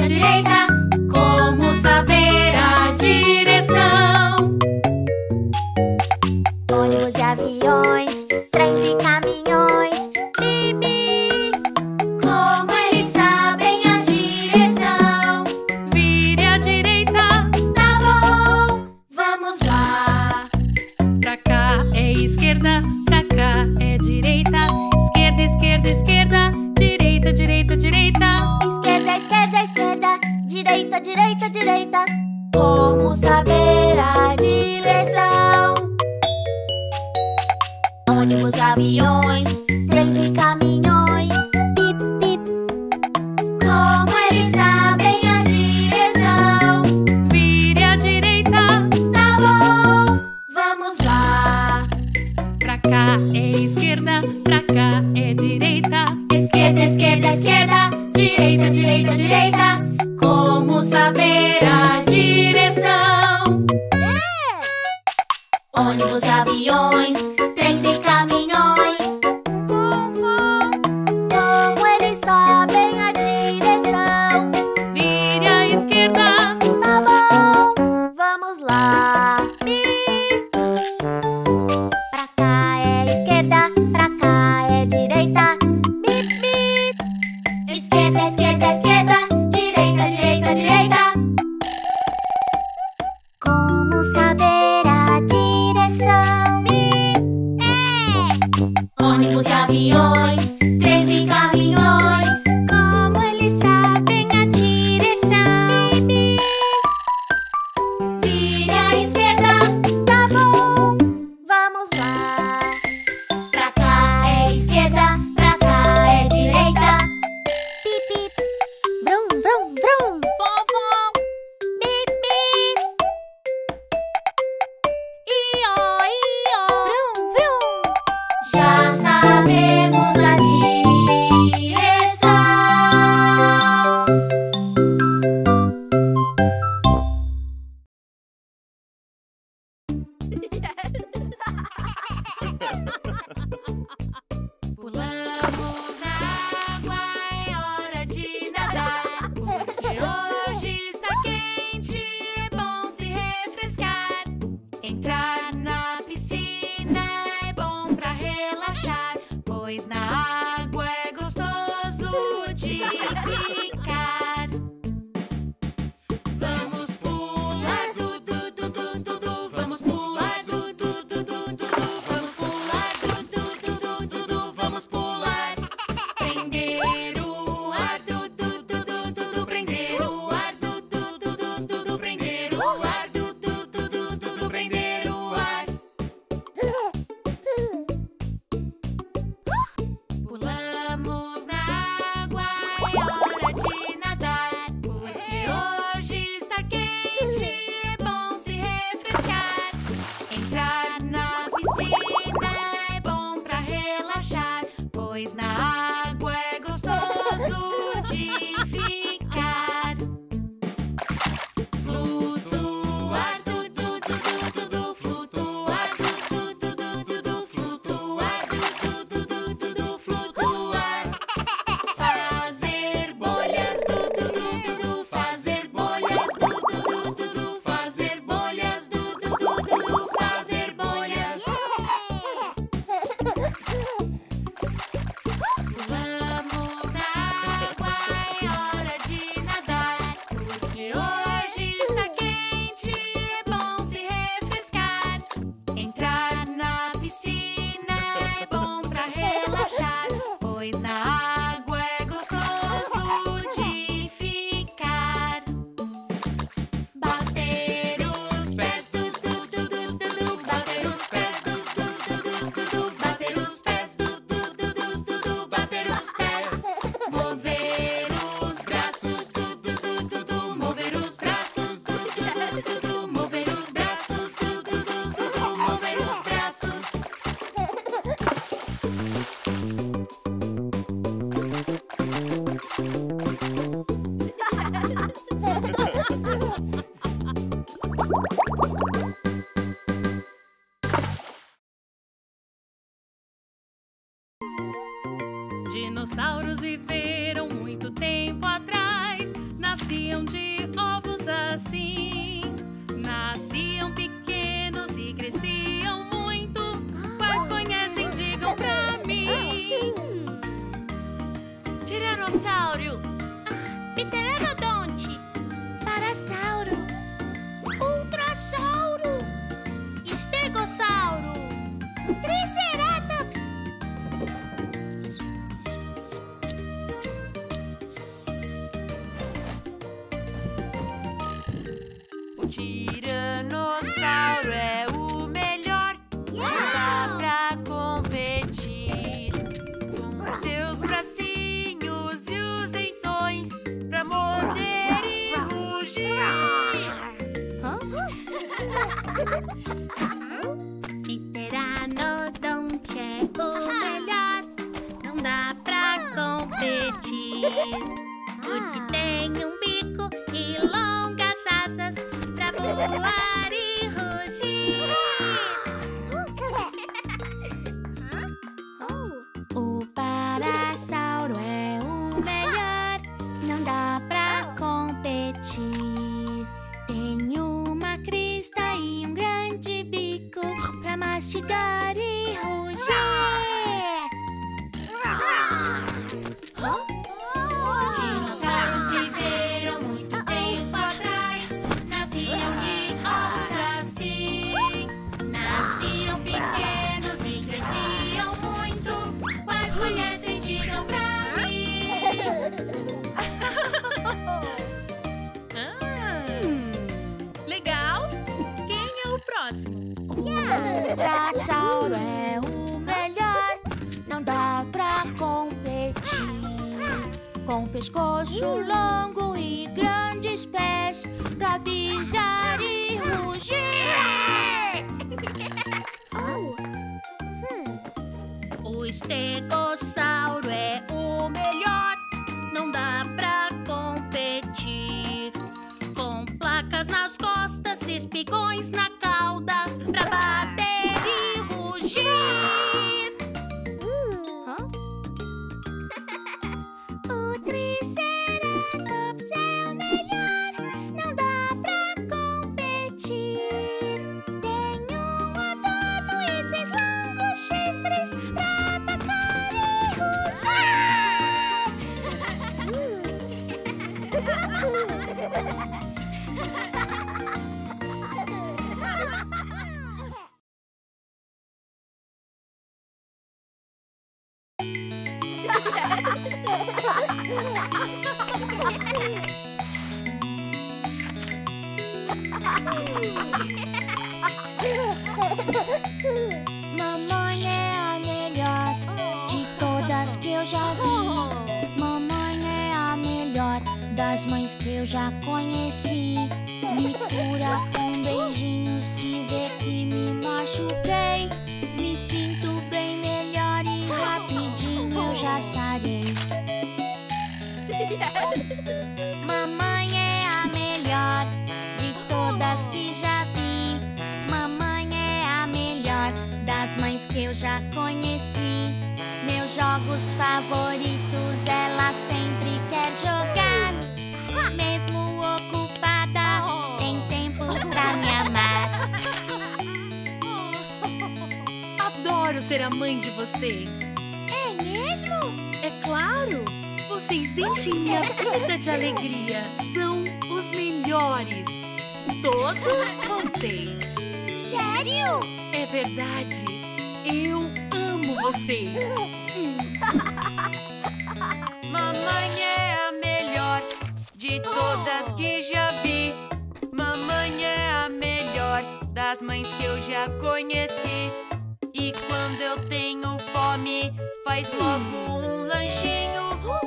certa direita. Como saber a direção? Olhos de aviões, trens e caminhões. Mimi, como eles sabem a direção? Vire à direita. Tá bom, vamos lá. Pra cá é esquerda, pra cá é direita. Esquerda, esquerda, esquerda. Direita, direita, direita. Esquerda, esquerda, esquerda. Direita, direita, direita. Como saber a direção? Ônibus, aviões, trens e caminhões. Pip, pip. Como eles sabem a direção? Vire à direita. Tá bom, vamos lá. Pra cá é esquerda, pra cá é direita. Esquerda, esquerda, esquerda. Direita, direita, direita. Como saber a direção? Ônibus, aviões, trens e caminhões. Fum, fum. Como eles sabem a direção? Vire à esquerda. Tá bom, vamos lá. Pra cá é esquerda, pra cá é direita. Esquerda, esquerda, esquerda. Direita, direita, direita. Como saber a direção? Nasciam de ovos assim, nasciam pequenos e cresciam muito. Quais conhecem, digam pra mim. Tiranossauro, pteranodonte, parasauro, ultrassauro, estegossauro, triceratops. O tiranossauro é o melhor. Não dá pra competir com seus bracinhos e os dentões pra morder e rugir. Pteranodonte é o melhor, não dá pra competir, porque tem um bico e longas asas pra voar e rugir. O parasauro é o melhor, não dá pra competir, tem uma crista e um grande bico pra mastigar e rugir. Os dinossauros viveram muito tempo atrás. Nasciam de ovos assim, nasciam pequenos e cresciam muito. Quais conhecem, digam pra mim. Legal! Quem é o próximo? O ultrassauro é o melhor, não dá pra competir, com pescoço longo e grandes pés pra pisar e rugir. O estegossauro é o melhor, não dá pra competir, com placas nas costas e espigões na cauda pra bater e rugir. O triceratops é o melhor, não dá pra competir, tem um adorno e três longos chifres pra atacar e rugir. Mamãe é a melhor de todas que eu já vi. Mamãe é a melhor das mães que eu já conheci. Me cura com beijinho se vê que me machuquei. Me sinto bem melhor e rapidinho eu já sarei. Mamãe é a melhor de todas que já vi. Mamãe é a melhor das mães que eu já conheci. Meus jogos favoritos ela sempre quer jogar. Mesmo ocupada, tem tempo pra me amar. Adoro ser a mãe de vocês. É mesmo? É claro! Vocês enchem minha vida de alegria. São os melhores. Todos vocês. Sério? É verdade. Eu amo vocês. Mamãe é a melhor de todas que já vi. Mamãe é a melhor das mães que eu já conheci. E quando eu tenho fome, faz logo um lanchinho.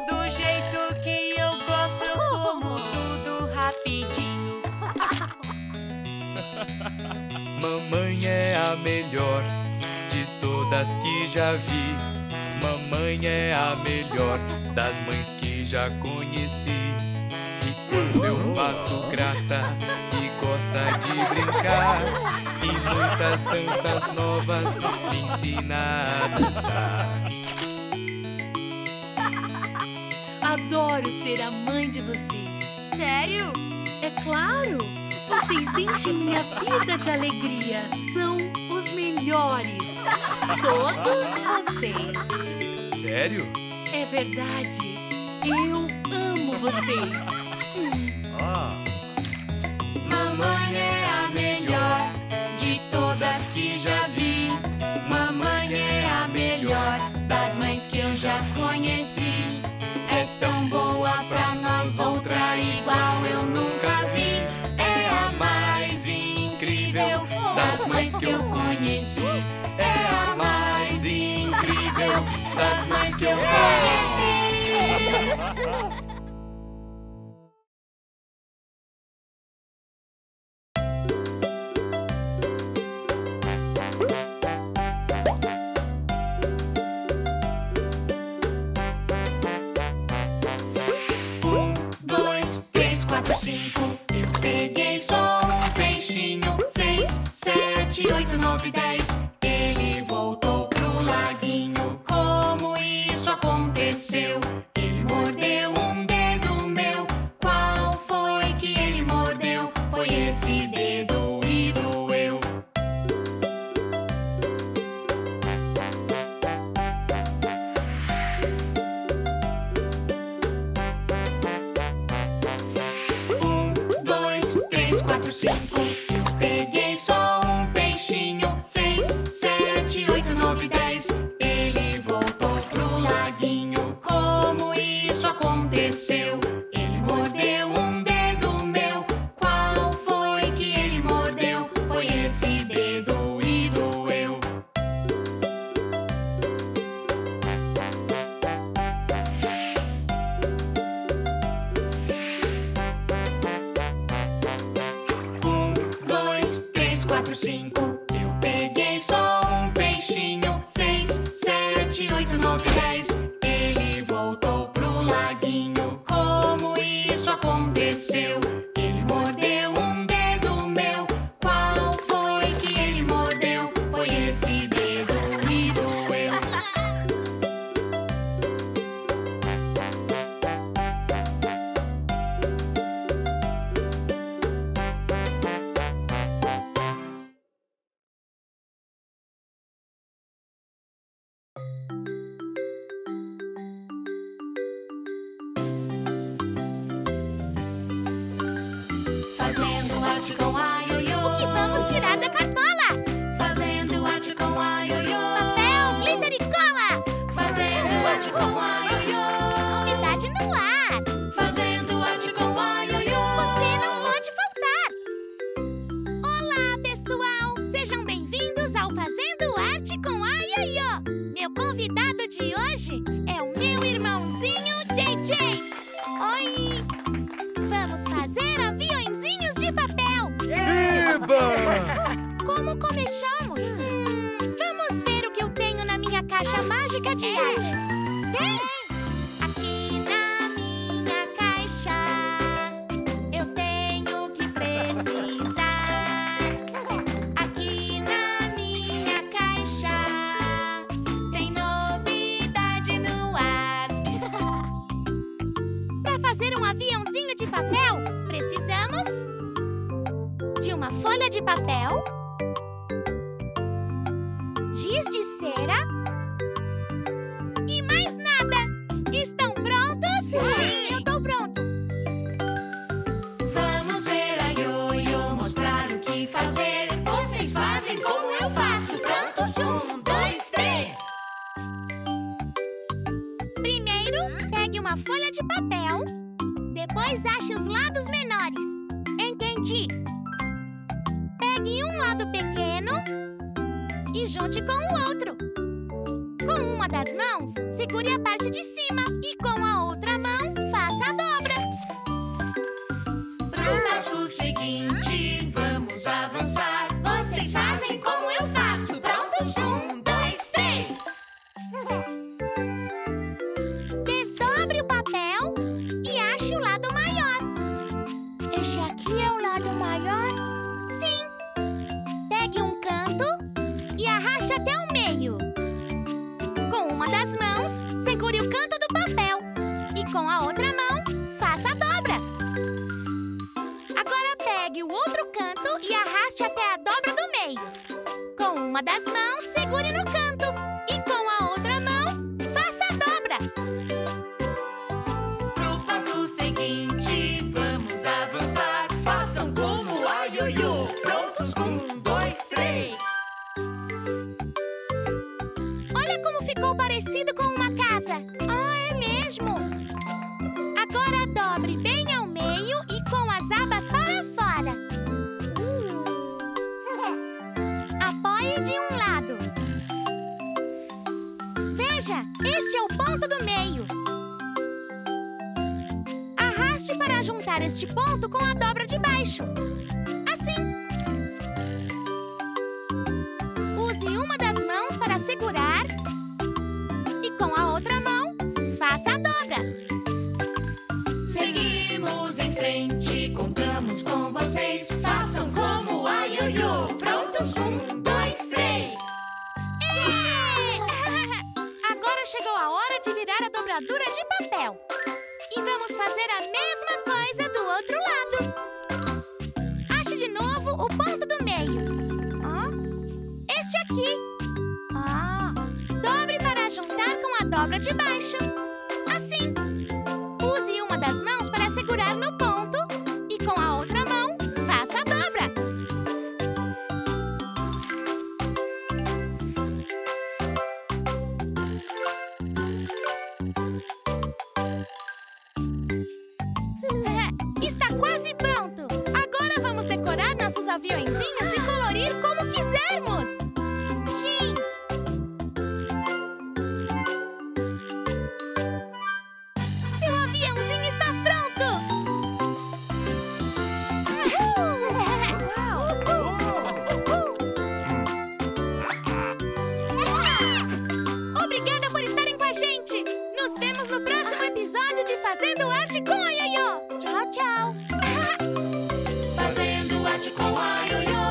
Do jeito que eu gosto, eu como tudo rapidinho. Mamãe é a melhor de todas que já vi. Mamãe é a melhor das mães que já conheci. E quando eu faço graça e gosta de brincar, e muitas danças novas me ensina a dançar. Adoro ser a mãe de vocês. Sério? É claro! Vocês enchem minha vida de alegria! São os melhores! Todos vocês! Sério? É verdade! Eu amo vocês! Mamãe é a melhor de todas que já vi. Mamãe é a melhor das mães que eu já conheci. É tão boa pra nós, outra igual eu nunca vi. É a mais incrível das mães que eu conheci. É a mais incrível das mães que eu conheci. Eu peguei só um peixinho. 6, 7, 8, 9, 10. Ele voltou pro laguinho. Como isso aconteceu? Ele mordeu um dedo meu. Qual foi que ele mordeu? Foi esse dedo e doeu. Eu peguei só um peixinho. 6, 7, 8, 9, 10. Ele voltou pro laguinho. Como isso aconteceu? Ele mordeu um dedo meu. Qual foi que ele mordeu? Foi esse dedo e doeu. Eu peguei só um peixinho. 6, 7, 8, 9, 10. Ele voltou pro laguinho. Como isso aconteceu? Ele mordeu um dedo meu. Qual foi que ele mordeu? Foi esse dedo e doeu. Fazendo arte com a ioiô. O que vamos tirar da cartola? Fazendo arte com a ioiô. Papel, glitter e cola. Fazendo arte com a ioiô. Novidade no ar. Fazendo arte com a ioiô. Você não pode faltar. Olá, pessoal. Sejam bem-vindos ao Fazendo Arte com a ioiô. Meu convidado de hoje é o meu irmãozinho JJ. Oi! Vamos fazer aviõezinhos de papel! Eba! Como começamos? Vamos ver o que eu tenho na minha caixa mágica de arte. Vem! Aqui na minha caixa eu tenho o que precisar. Aqui na minha caixa tem novidade no ar. Para fazer um aviãozinho de papel, precisamos de uma folha de papel, giz de cera e mais nada. Estão prontos? Sim, eu tô pronto. Vamos ver a ioiô mostrar o que fazer. Vocês fazem como eu faço. Prontos? 1, 2, 3. Primeiro, pegue uma folha de papel. Depois, ache os lados menores. Entendi. Pegue um lado pequeno e junte com o outro. Com uma das mãos, segure a parte de cima e com a outra mão, faça a dobra. Pro passo seguinte, vamos avançar. Vocês fazem como eu faço. Prontos? 1, 2, 3. Desdobre o papel e ache o lado maior. Esse aqui é o lado maior? Sim. Pegue um canto e arraste até o meio. Com uma das mãos, segure o canto do papel. E com a outra mão, faça a dobra. Pegue o outro canto e arraste até a dobra do meio. Com uma das mãos, segure no canto. E com a outra mão, faça a dobra. Pro passo seguinte, vamos avançar. Façam como a Yoyo. Prontos? 1, 2, 3. Olha como ficou parecido com uma casa. Ah, é mesmo? Agora dobre bem ao meio e com as abas para fora. Apoie de um lado. Veja, este é o ponto do meio. Arraste para juntar este ponto com a dobra de baixo. Assim. Use uma das mãos para segurar e com a outra mão, faça a dobra. Seguimos em frente, contamos com vocês. Façam como a Yoyo. Prontos? 1, 2, 3. Agora chegou a hora de virar a dobradura de papel. E vamos fazer a mesma coisa do outro lado. Ache de novo o ponto do meio. Este aqui. Dobre para juntar com a dobra de baixo. Assim. Use uma das mãos para segurar no ponto. E com a outra mão, faça a dobra. Está quase pronto. Agora vamos decorar nossos aviõezinhos e colorir como quisermos. Nos vemos no próximo episódio de Fazendo Arte com a Yoyo. Tchau, tchau. Fazendo Arte com a Yoyo.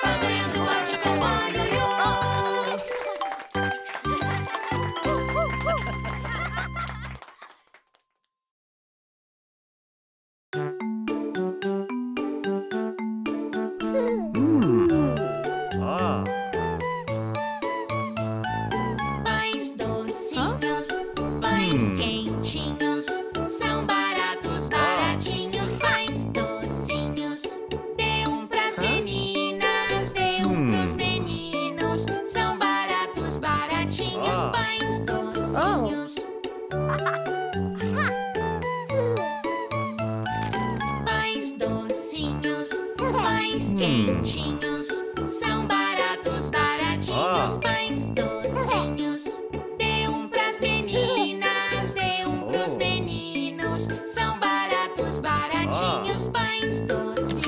Fazendo Arte com a Yoyo. Pães quentinhos, são baratos, baratinhos. Pães docinhos, dê um pras meninas, dê um pros meninos. São baratos, baratinhos. Pães docinhos. Pães docinhos, pães quentinhos, são baratos, baratinhos. Pães docinhos.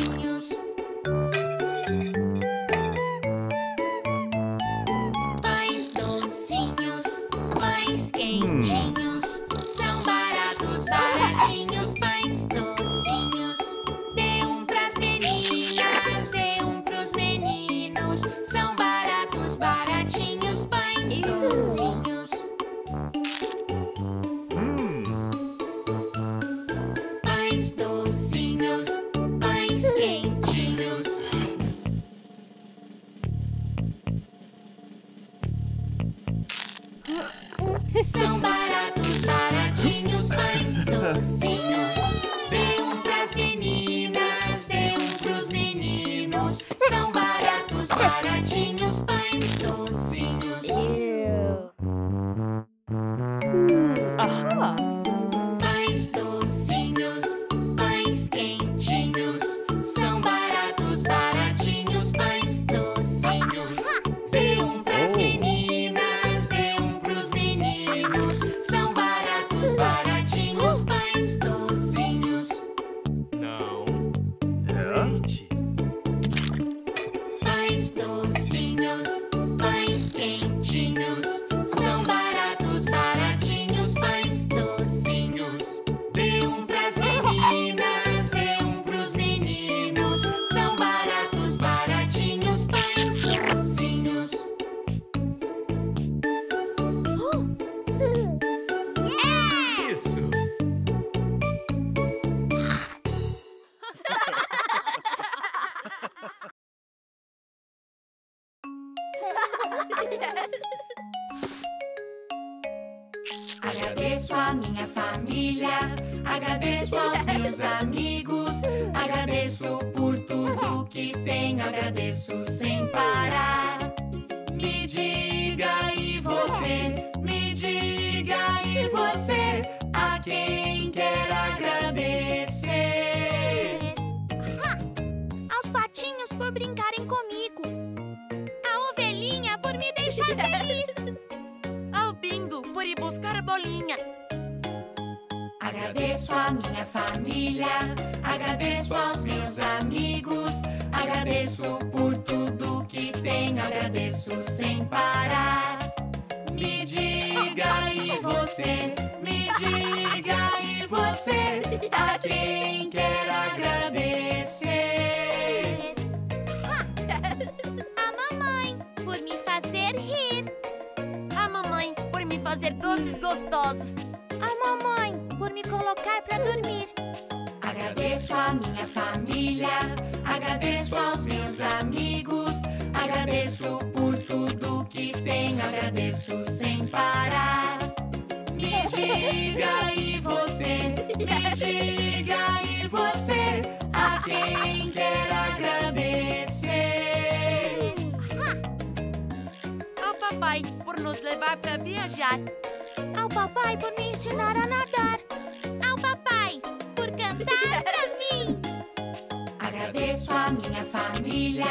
São baratos, baratinhos, pães docinhos. Pães docinhos, pães quentinhos. São baratos, baratinhos, pães docinhos. Dê um pras meninas, dê um pros meninos. São baratos, baratinhos, pães docinhos. Pães docinhos, pães quentinhos. São baratos, baratinhos, pães docinhos. Dê um pras meninas, dê um pros meninos. São baratos, baratinhos, pães docinhos. Não. Leite. Pães docinhos, pães quentinhos. São baratos, baratinhos, pães docinhos. Dê um pras meninas, dê um pros meninos. São baratos, baratinhos, pães docinhos. Isso! a minha família, agradeço aos meus amigos, agradeço por tudo que tenho, agradeço sem parar. Me diga e você, me diga e você, a quem quer agradecer? Aos patinhos por brincarem comigo, a ovelhinha por me deixar feliz, ao bingo por ir buscar a bolinha. Agradeço a minha família, agradeço aos meus amigos, agradeço por tudo que tenho, agradeço sem parar. Me diga e você, me diga e você, a quem quer agradecer? A mamãe por me fazer rir, a mamãe por me fazer doces gostosos, a mamãe por me colocar pra dormir. Agradeço a minha família, agradeço aos meus amigos, agradeço por tudo que tenho, agradeço sem parar. Me diga e você, me diga e você, a quem quer agradecer? Ao papai por nos levar pra viajar, ao papai por me ensinar a nadar, ao papai por cantar pra mim. Agradeço a minha família,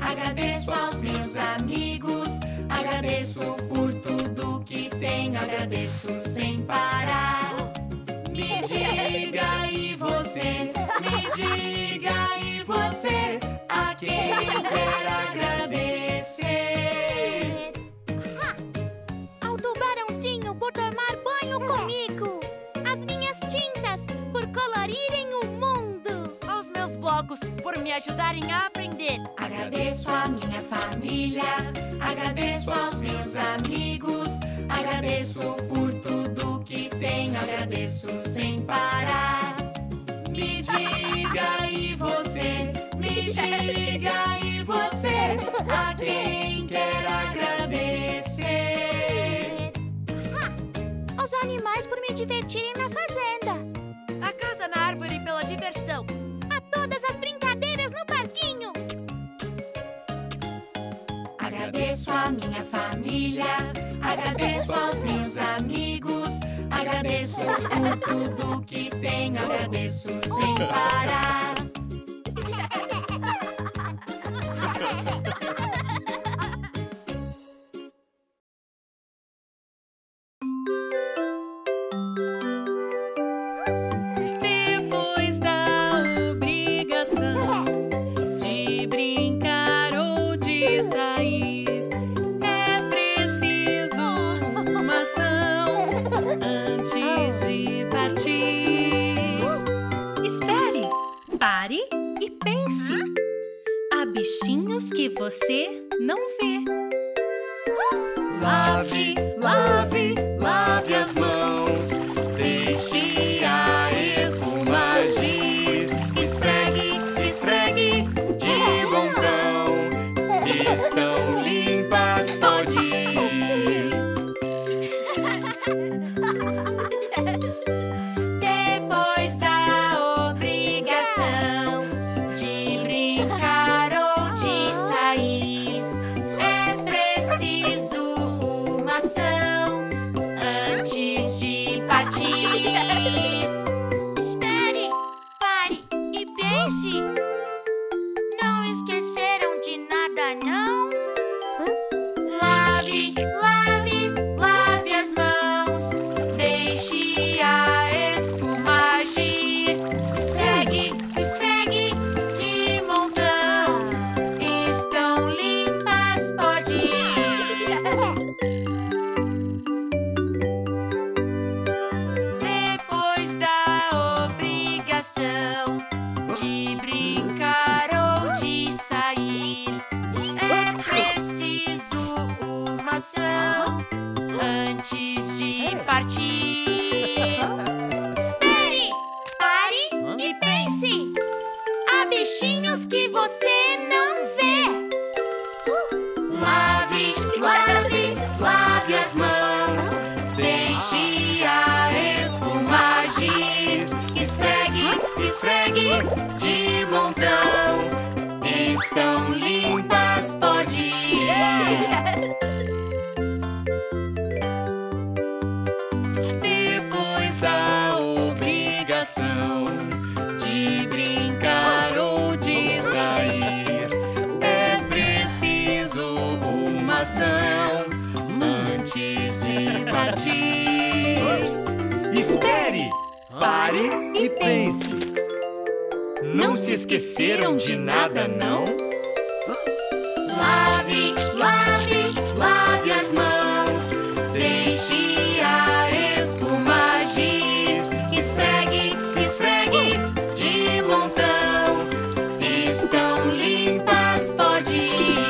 agradeço aos meus amigos, agradeço por tudo que tenho, agradeço sem parar. Me diga e você, me diga e você, a quem quer agradecer? Ao tubarãozinho por tomar banho comigo, às minhas tintas por colorirem o mundo, aos meus blocos por me ajudarem a aprender. Agradeço a minha família, agradeço aos meus amigos, agradeço por tudo que tenho, agradeço sem parar. Me diga e você, me diga e você, a quem quer agradecer? Aos animais por me divertirem na fazenda, a casa na árvore pela diversão, a todas as brincadeiras no parquinho. Agradeço a minha família, agradeço aos meus amigos, agradeço por tudo que tenho, agradeço sem parar. Depois da obrigação de brincar ou de sair, é preciso uma ação antes de partir. Espere, pare e pense. Há bichinhos que você não vê. Lave, lave, lave as mãos, deixe a espuma agir. Esfregue, esfregue de bom grão, estão limpas, pode ir. Depois da obrigação de brincar ou de sair, é preciso uma ação antes de partir. Espere, pare e pense. Não esqueceram de nada, não? Lave, lave, lave as mãos, deixe a espuma agir. Esfregue, esfregue de montão, estão limpas, pode ir. Depois da obrigação de brincar ou de sair, é preciso uma ação antes de partir. Espere, pare e pense. Há bichinhos que você não vê. Lave, lave, lave as mãos, deixe a Esfregue de montão. Estão limpas, pode ir. Depois da obrigação de brincar ou de sair, é preciso uma ação antes de partir. Espere! Pare e pense. Não se esqueceram de nada, não? Lave, lave, lave as mãos. Deixe a espuma agir. Esfregue, esfregue de montão. Estão limpas, pode ir.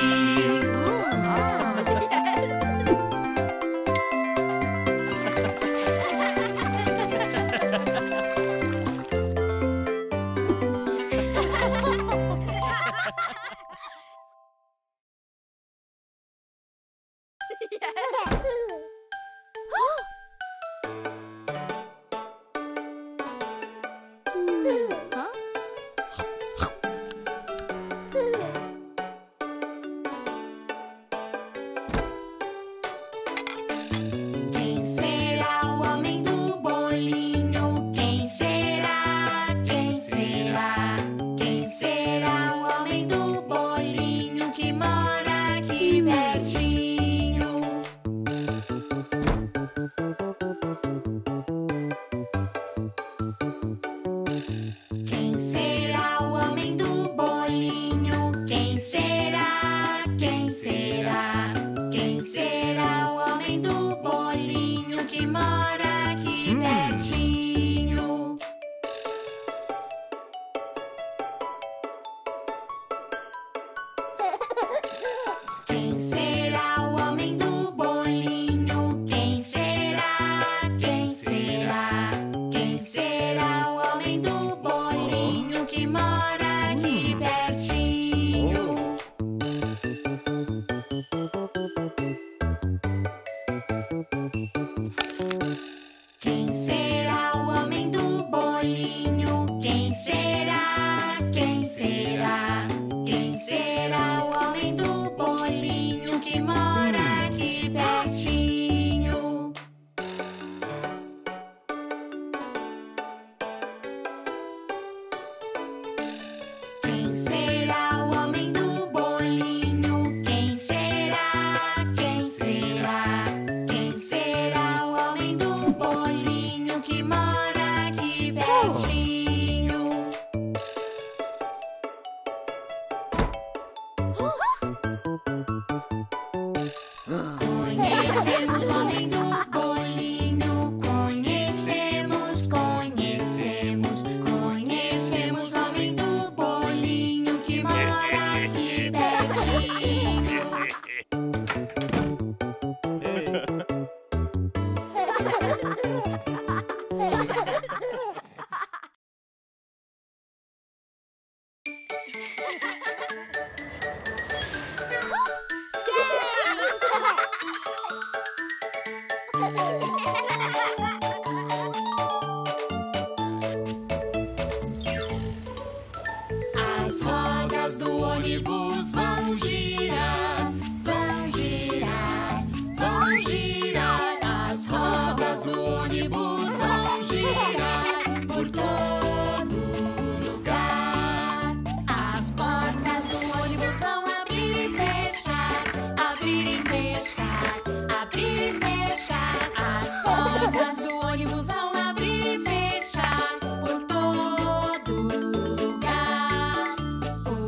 As rodas do ônibus vão girar, vão girar, vão girar. As rodas do ônibus vão girar por todo lugar. As portas do ônibus vão abrir e fechar, abrir e fechar, abrir e fechar. As portas do ônibus vão abrir e fechar por todo lugar.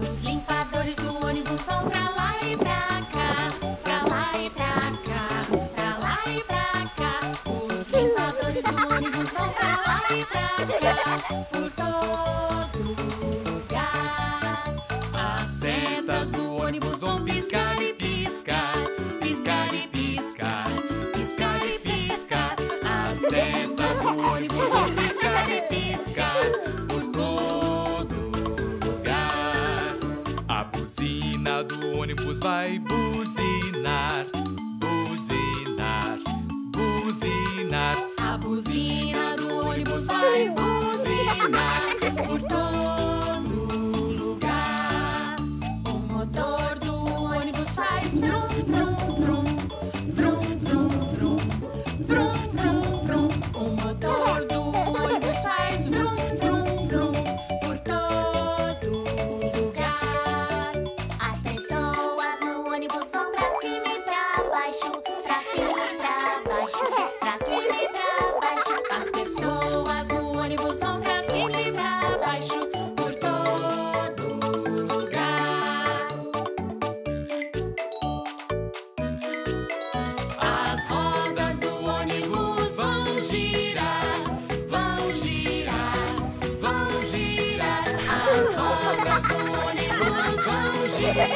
Os limpadores do ônibus vão pra lá e pra cá, pra lá e pra cá, pra lá e pra cá. Os limpadores do ônibus vão pra lá e pra cá por todo lugar. As setas do ônibus vão piscar e piscar, piscar e piscar, piscar e piscar. As setas do ônibus vão piscar e piscar por todo lugar. A buzina do ônibus vai buzinar, buzinar, buzinar. A buzina do ônibus vai buzinar, Yeah!